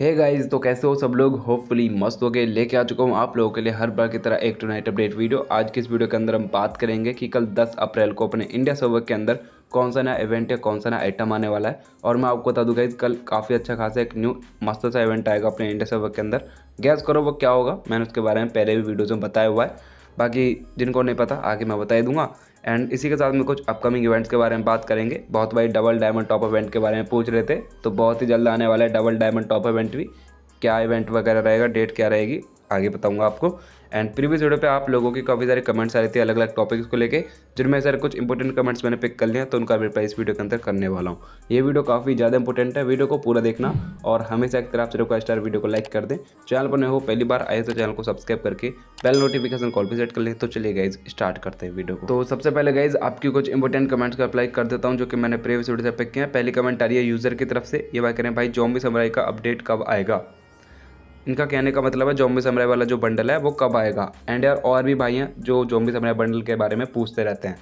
Hey guys, तो कैसे हो सब लोग। होपफुली मस्त हो गए। लेके आ चुका हूँ आप लोगों के लिए हर बार की तरह एक टुनाइट अपडेट वीडियो। आज की इस वीडियो के अंदर हम बात करेंगे कि कल 10 अप्रैल को अपने इंडिया सर्वर के अंदर कौन सा नया इवेंट है, कौन सा नया आइटम आने वाला है। और मैं आपको बता दूँ गाइस, कल काफ़ी अच्छा खासा एक न्यू मस्त सा इवेंट आएगा अपने इंडिया सर्वर के अंदर। गैस करो वो क्या होगा। मैंने उसके बारे में पहले भी वीडियोज़ में बताया हुआ है, बाकी जिनको नहीं पता आगे मैं बता दूंगा। एंड इसी के साथ में कुछ अपकमिंग इवेंट्स के बारे में बात करेंगे। बहुत भाई डबल डायमंड टॉप इवेंट के बारे में पूछ रहे थे, तो बहुत ही जल्द आने वाला है डबल डायमंड टॉप इवेंट भी। क्या इवेंट वगैरह रहेगा, डेट क्या रहेगी, आगे बताऊंगा आपको। एंड प्रीवियस वीडियो पे आप लोगों की काफ़ी सारे कमेंट्स आ रही थी अलग अलग टॉपिक्स को लेके, जिनमें सर कुछ इंपॉर्टेंट कमेंट्स मैंने पिक कर लिए हैं, तो उनका रिप्लाई इस वीडियो के अंदर करने वाला हूँ। ये वीडियो काफ़ी ज़्यादा इंपॉर्टेंट है, वीडियो को पूरा देखना। और हमेशा एक तरह आप सिर्फ 5 स्टार वीडियो को लाइक कर दें। चैनल पर नए हो, पहली बार आए तो चैनल को सब्सक्राइब करके बेल नोटिफिकेशन कॉल पर सेट कर लें। तो चलिए गाइज स्टार्ट करते हैं वीडियो को। तो सबसे पहले गाइज आपकी कुछ इंपॉर्टेंट कमेंट्स को अप्लाई कर देता हूँ जो कि मैंने प्रीवियस वीडियो से पिक किया है। पहली कमेंट आ रही है यूज़र की तरफ से, ये भाई करें भाई ज़ॉम्बी समराई का अपडेट कब आएगा। इनका कहने का मतलब है ज़ॉम्बी समराई वाला जो बंडल है वो कब आएगा। एंड यार और भी भाई हैं जो ज़ॉम्बी समराई बंडल के बारे में पूछते रहते हैं।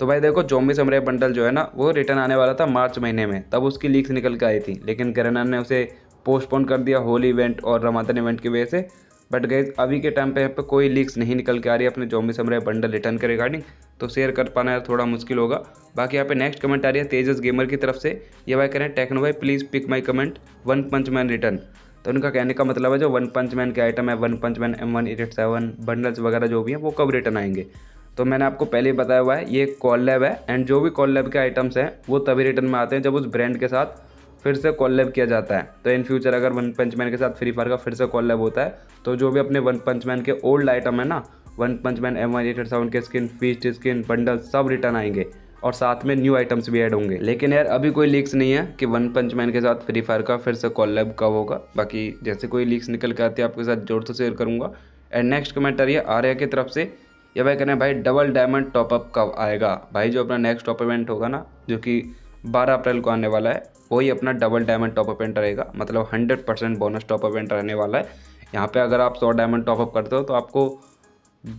तो भाई देखो, ज़ॉम्बी समराई बंडल जो है ना वो रिटर्न आने वाला था मार्च महीने में, तब उसकी लीक्स निकल के आई थी, लेकिन गरेना ने उसे पोस्टपोन कर दिया होली इवेंट और रमादान इवेंट की वजह से। बट गाइस अभी के टाइम पे यहाँ पर कोई लीक्स नहीं निकल के आ रही है अपने ज़ॉम्बी समराई बंडल रिटर्न के रिगार्डिंग, तो शेयर कर पाना यार थोड़ा मुश्किल होगा। बाकी यहाँ पे नेक्स्ट कमेंट आ रही है तेजस गेमर की तरफ से, ये भाई कह रहे हैं टेक्नो भाई please pick my comment one punch man return. तो उनका कहने का मतलब है जो वन पंच मैन के आइटम है, one punch man M187 bundles वगैरह जो भी हैं वो कब रिटर्न आएंगे। तो मैंने आपको पहले ही बताया हुआ है ये कॉलैब है, एंड जो भी कॉलैब के आइटम्स हैं वो तभी रिटर्न में आते हैं जब उस ब्रांड के साथ फिर से कॉलैब किया जाता है। तो इन फ्यूचर अगर वन पंच मैन के साथ फ्री फायर का फिर से कॉलैब होता है, तो जो भी अपने वन पंच मैन के ओल्ड आइटम है ना, वन पंच मैन M187 के स्किन, फीस्ट स्किन, बंडल सब रिटर्न आएंगे और साथ में न्यू आइटम्स भी ऐड होंगे। लेकिन यार अभी कोई लीक्स नहीं है कि वन पंच मैन के साथ फ्री फायर का फिर से कॉलैब कब होगा। बाकी जैसे कोई लीक्स निकल के आती है आपके साथ जोर से शेयर करूंगा। एंड नेक्स्ट कमेंट आ रही है आर्या की तरफ से, ये भाई कह रहे हैं भाई डबल डायमंड टॉपअप कब आएगा। भाई जो अपना नेक्स्ट टॉप इवेंट होगा ना जो कि 12 अप्रैल को आने वाला है, वही अपना डबल डायमंड टॉप इवेंट रहेगा, मतलब 100% बोनस टॉप इवेंट रहने वाला है। यहाँ पर अगर आप 100 डायमंड टॉपअप करते हो तो आपको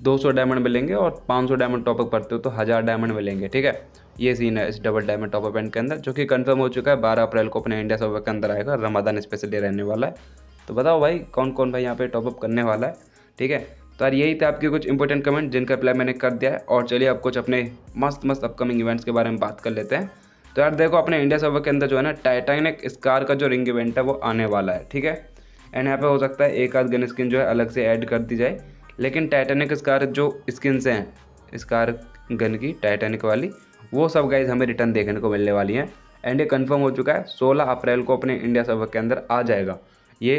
200 डायमंड मिलेंगे, और 500 डायमंड टॉपअप करते हो तो 1000 डायमंड मिलेंगे। ठीक है, ये सीन है इस डबल डायमंड टॉप इवेंट के अंदर, जो कि कंफर्म हो चुका है 12 अप्रैल को अपने इंडिया सर्वर के अंदर आएगा। रमजान स्पेशली रहने वाला है, तो बताओ भाई कौन कौन भाई यहाँ पे टॉपअप करने वाला है। ठीक है, तो यार यही थे आपके कुछ इंपॉर्टेंट कमेंट जिनका रिप्लाई मैंने कर दिया है। और चलिए आप कुछ अपने मस्त मस्त अपकमिंग इवेंट्स के बारे में बात कर लेते हैं। तो यार देखो, अपने इंडिया सर्वर के अंदर जो है ना टाइटैनिक स्कार का जो रिंग इवेंट है वो आने वाला है। ठीक है, एंड यहाँ पर हो सकता है एक आध गन स्किन जो है अलग से ऐड कर दी जाए, लेकिन टाइटैनिक स्कार जो स्किन्स हैं स्कार गन की टाइटैनिक वाली, वो सब गाइज हमें रिटर्न देखने को मिलने वाली हैं। एंड ये कंफर्म हो चुका है 16 अप्रैल को अपने इंडिया सर्वर के अंदर आ जाएगा। ये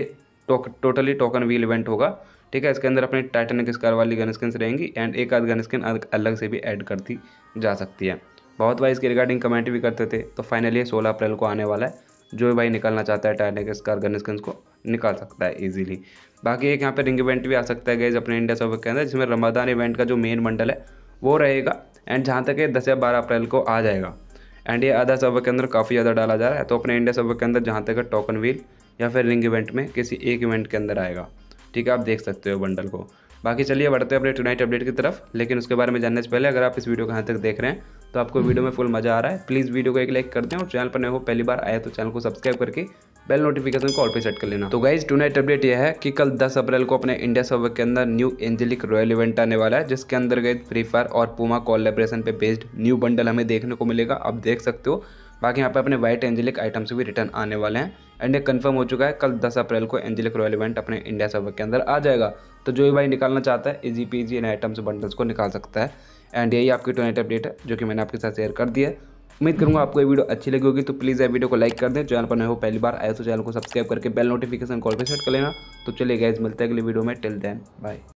टोटली टोकन व्हील इवेंट होगा। ठीक है, इसके अंदर अपने टाइटैनिक स्कार वाली गन स्किन्स रहेंगी, एंड एक आध गन स्किन अलग से भी ऐड कर दी जा सकती है। बहुत भाई इसके रिगार्डिंग कमेंट भी करते थे, तो फाइनली 16 अप्रैल को आने वाला है। जो भाई निकालना चाहता है टाइटैनिक स्कार गन स्किन्स को निकाल सकता है इजीली। बाकी एक यहाँ पे रिंग इवेंट भी आ सकता है गाइस अपने इंडिया सर्वर के अंदर, जिसमें रमजान इवेंट का जो मेन बंडल है वो रहेगा। एंड जहाँ तक ये 10 या 12 अप्रैल को आ जाएगा, एंड ये आधा सर्वर के अंदर काफ़ी ज़्यादा डाला जा रहा है। तो अपने इंडिया सर्वर के अंदर जहाँ तक टोकन व्हील या फिर रिंग इवेंट में किसी एक इवेंट के अंदर आएगा। ठीक है, आप देख सकते हो बंडल को। बाकी चलिए बढ़ते हैं अपने टुनाइट अपडेट की तरफ, लेकिन उसके बारे में जानने से पहले अगर आप इस वीडियो को यहाँ तक देख रहे हैं तो आपको वीडियो में फुल मज़ा आ रहा है, प्लीज़ वीडियो को एक लाइक कर दें। और चैनल पर नए हो, पहली बार आए तो चैनल को सब्सक्राइब करके बेल नोटिफिकेशन को ऑल पे सेट कर लेना। तो गाइज टुनाइट अपडेट यह है कि कल 10 अप्रैल को अपने इंडिया सर्वर के अंदर न्यू एंजेलिक रॉयल इवेंट आने वाला है, जिसके अंदर गाइज फ्री फायर और पूमा कोलैबोरेशन पे बेस्ड न्यू बंडल हमें देखने को मिलेगा, आप देख सकते हो। बाकी यहाँ पे अपने वाइट एंजेलिक आइटम्स भी रिटर्न आने वाले हैं। एंड ये कंफर्म हो चुका है कल 10 अप्रैल को एंजेलिक रॉयल इवेंट अपने इंडिया सर्वर के अंदर आ जाएगा। तो जो भी भाई निकालना चाहता है इजी पीजी इन आइटम्स बंडल्स को निकाल सकता है। एंड यही आपकी टुनाइट अपडेट है जो कि मैंने आपके साथ शेयर कर दिया है। उम्मीद करूँगा आपको ये वीडियो अच्छी लगी होगी, तो प्लीज़ ये वीडियो को लाइक कर दें। चैनल पर नए हो, पहली बार आए तो चैनल को सब्सक्राइब करके बेल नोटिफिकेशन कॉल पर सेट कर लेना। तो चलिए गाइज मिलते हैं अगली वीडियो में, टिल देन बाय।